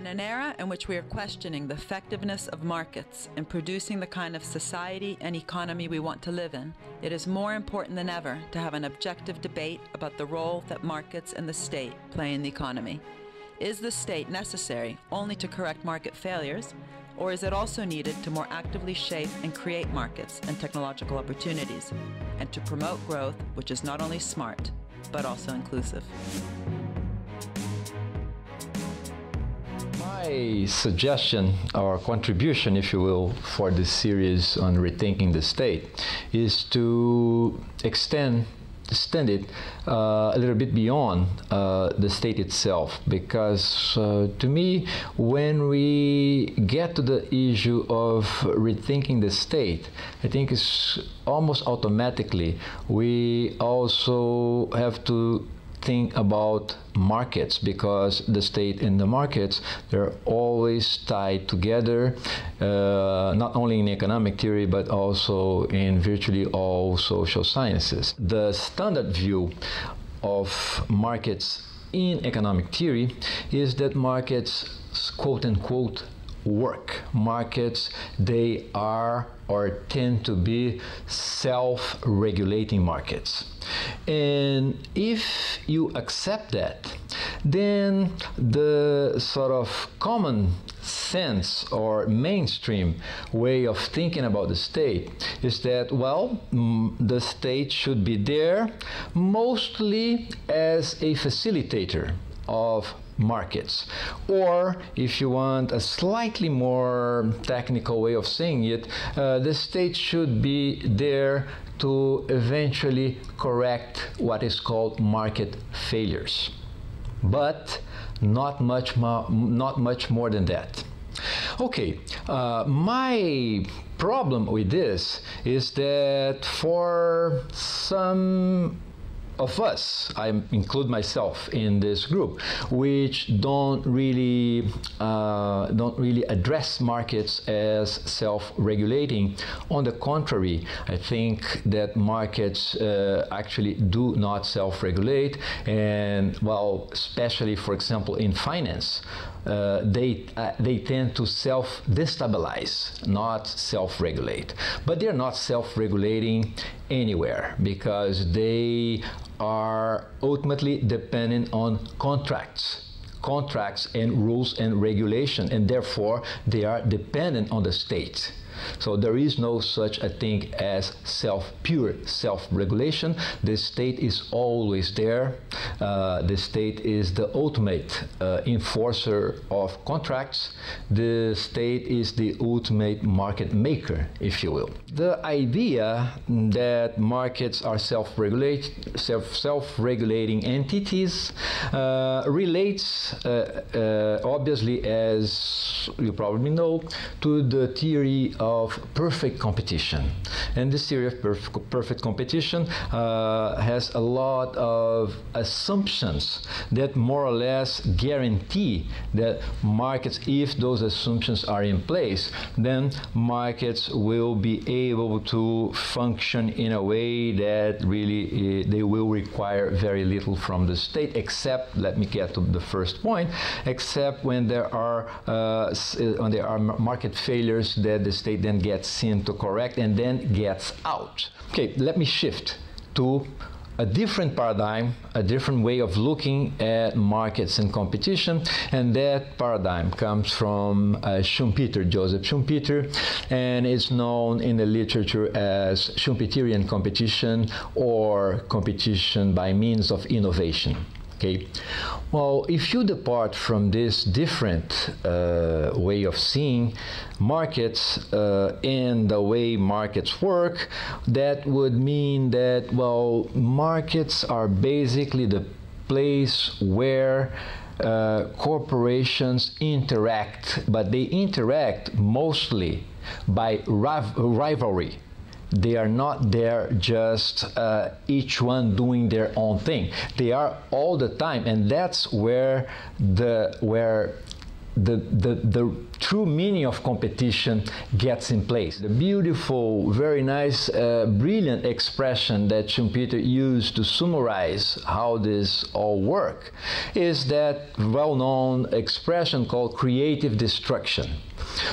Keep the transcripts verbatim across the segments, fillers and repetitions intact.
In an era in which we are questioning the effectiveness of markets in producing the kind of society and economy we want to live in, it is more important than ever to have an objective debate about the role that markets and the state play in the economy. Is the state necessary only to correct market failures, or is it also needed to more actively shape and create markets and technological opportunities, and to promote growth which is not only smart, but also inclusive? My suggestion or contribution, if you will, for this series on rethinking the state is to extend, extend it uh, a little bit beyond uh, the state itself, because uh, to me, when we get to the issue of rethinking the state, I think it's almost automatically we also have to think about markets, because the state and the markets, they're always tied together, uh, not only in economic theory but also in virtually all social sciences. The standard view of markets in economic theory is that markets, quote-unquote, work. Markets, they are or tend to be self-regulating markets. And if you accept that, then the sort of common sense or mainstream way of thinking about the state is that, well, the state should be there mostly as a facilitator of markets. Or if you want a slightly more technical way of saying it, uh, the state should be there to eventually correct what is called market failures. But not much, not much more than that. Okay, uh, my problem with this is that for some of us, I include myself in this group, which don't really uh, don't really address markets as self-regulating. On the contrary, I think that markets uh, actually do not self-regulate, and well, especially for example in finance, uh, they uh, they tend to self-destabilize, not self-regulate. But they're not self-regulating anywhere, because they are ultimately dependent on contracts contracts and rules and regulation, and therefore they are dependent on the state. So there is no such a thing as self pure self-regulation. The state is always there. Uh, the state is the ultimate uh, enforcer of contracts. The state is the ultimate market maker, if you will. The idea that markets are self-regulate, self, self-regulating entities uh, relates, uh, uh, obviously, as you probably know, to the theory of of perfect competition. And this theory of perf perfect competition uh, has a lot of assumptions that more or less guarantee that markets, if those assumptions are in place, then markets will be able to function in a way that really uh, they will require very little from the state, except, let me get to the first point, except when there are uh, when there are market failures that the state then gets in to correct and then gets out. Okay, let me shift to a different paradigm, a different way of looking at markets and competition, and that paradigm comes from uh, Schumpeter, Joseph Schumpeter, and is known in the literature as Schumpeterian competition or competition by means of innovation. Okay. Well, if you depart from this different uh, way of seeing markets uh, and the way markets work, that would mean that, well, markets are basically the place where uh, corporations interact, but they interact mostly by riv- rivalry. They are not there just uh, each one doing their own thing. They are all the time, and that's where the where the, the, the true meaning of competition gets in place. The beautiful, very nice, uh, brilliant expression that Schumpeter used to summarize how this all works is that well-known expression called creative destruction.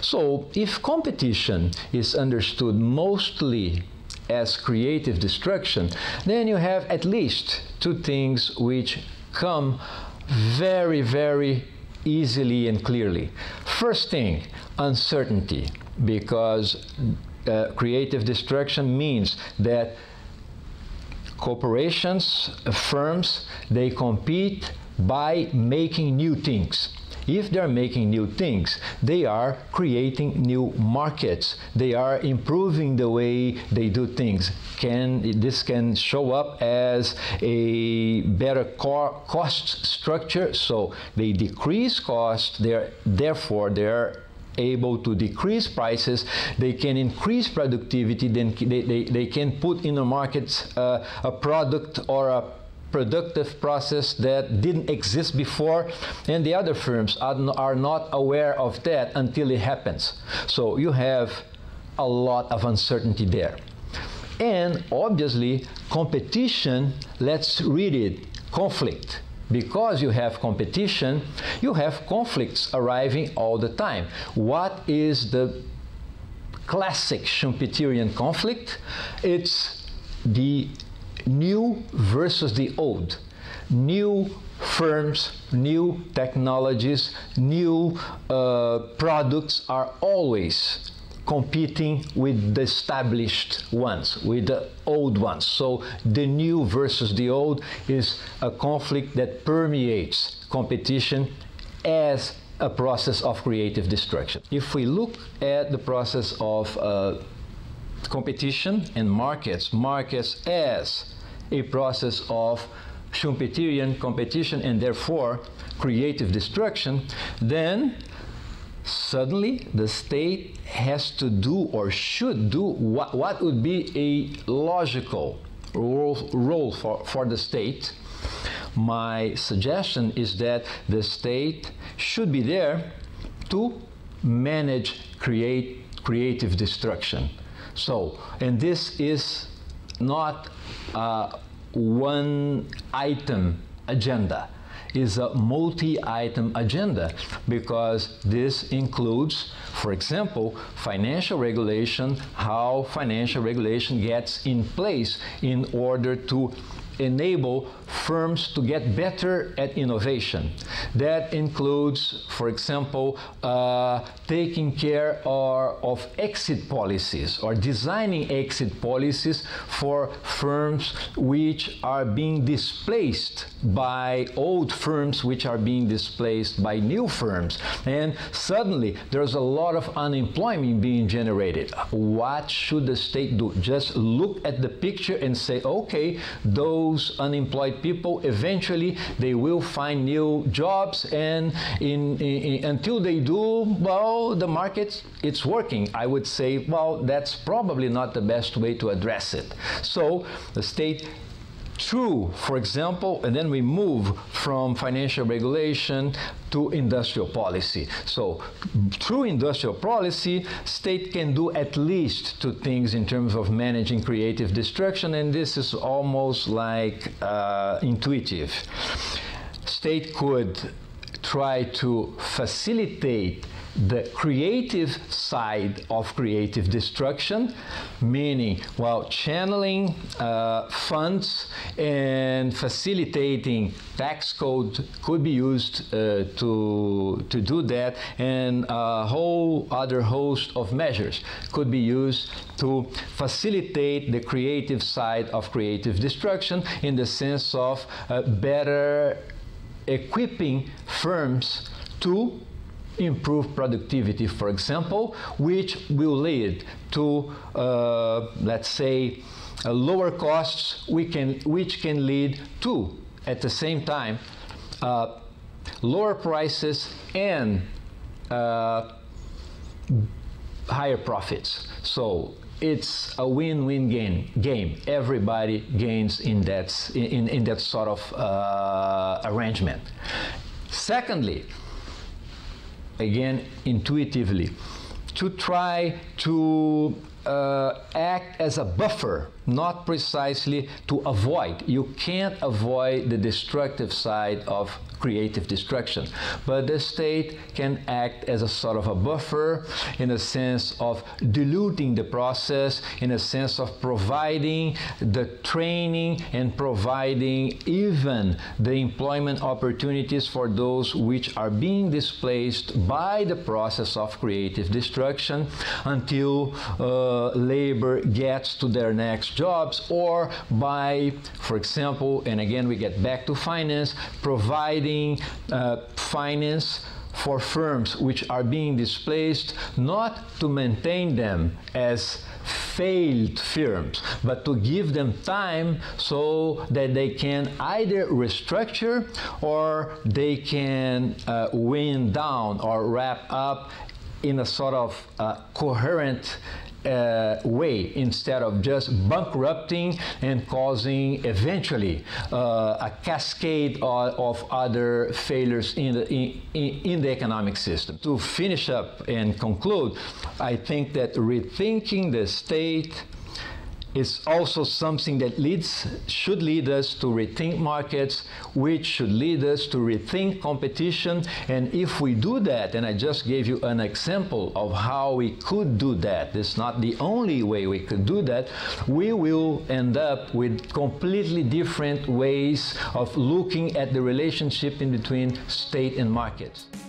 So, if competition is understood mostly as creative destruction, then you have at least two things which come very, very easily and clearly. First thing, uncertainty, because uh, creative destruction means that corporations, firms, they compete by making new things. If they're making new things, they are creating new markets. They are improving the way they do things. Can, this can show up as a better co cost structure, so they decrease costs, they're, therefore they're able to decrease prices, they can increase productivity, then they, they, they can put in the markets uh, a product or a productive process that didn't exist before, and the other firms are, are not aware of that until it happens. So you have a lot of uncertainty there. And obviously, competition, let's read it, conflict. Because you have competition, you have conflicts arriving all the time. What is the classic Schumpeterian conflict? It's the new versus the old. New firms, new technologies, new uh, products are always competing with the established ones, with the old ones. So the new versus the old is a conflict that permeates competition as a process of creative destruction. If we look at the process of uh, competition and markets, markets as a process of Schumpeterian competition and therefore creative destruction, then suddenly the state has to do or should do what, what would be a logical role, role for, for the state. My suggestion is that the state should be there to manage create, creative destruction. So, and this is not uh, one item agenda, is a multi-item agenda, because this includes, for example, financial regulation, how financial regulation gets in place in order to enable firms to get better at innovation. That includes, for example, uh, taking care or, of exit policies or designing exit policies for firms which are being displaced by old firms, which are being displaced by new firms. And suddenly there's a lot of unemployment being generated. What should the state do? Just look at the picture and say, okay, those Those unemployed people, eventually they will find new jobs, and in, in, in, until they do, well, the market, it's working. I would say, well, that's probably not the best way to address it. So the state, true, for example, and then we move from financial regulation to industrial policy. So through industrial policy, state can do at least two things in terms of managing creative destruction, and this is almost like uh, intuitive. State could try to facilitate the creative side of creative destruction, meaning, well, channeling uh, funds and facilitating tax code could be used uh, to, to do that, and a whole other host of measures could be used to facilitate the creative side of creative destruction in the sense of uh, better equipping firms to improve productivity, for example, which will lead to, uh, let's say, uh, lower costs, we can, which can lead to, at the same time, uh, lower prices and uh, higher profits. So it's a win-win game. Game. Everybody gains in that in, in that sort of uh, arrangement. Secondly, again intuitively, to try to uh, act as a buffer, not precisely to avoid. You can't avoid the destructive side of creative destruction, but the state can act as a sort of a buffer, in a sense of diluting the process, in a sense of providing the training and providing even the employment opportunities for those which are being displaced by the process of creative destruction, until uh, labor gets to their next jobs, or by, for example, and again we get back to finance, providing uh, finance for firms which are being displaced, not to maintain them as failed firms, but to give them time so that they can either restructure or they can uh, wind down or wrap up in a sort of uh, coherent Uh, way, instead of just bankrupting and causing eventually uh, a cascade of, of other failures in the, in, in the economic system. To finish up and conclude, I think that rethinking the state is also something that leads, should lead us to rethink markets, which should lead us to rethink competition. And if we do that, and I just gave you an example of how we could do that, it's not the only way we could do that, we will end up with completely different ways of looking at the relationship in between state and markets.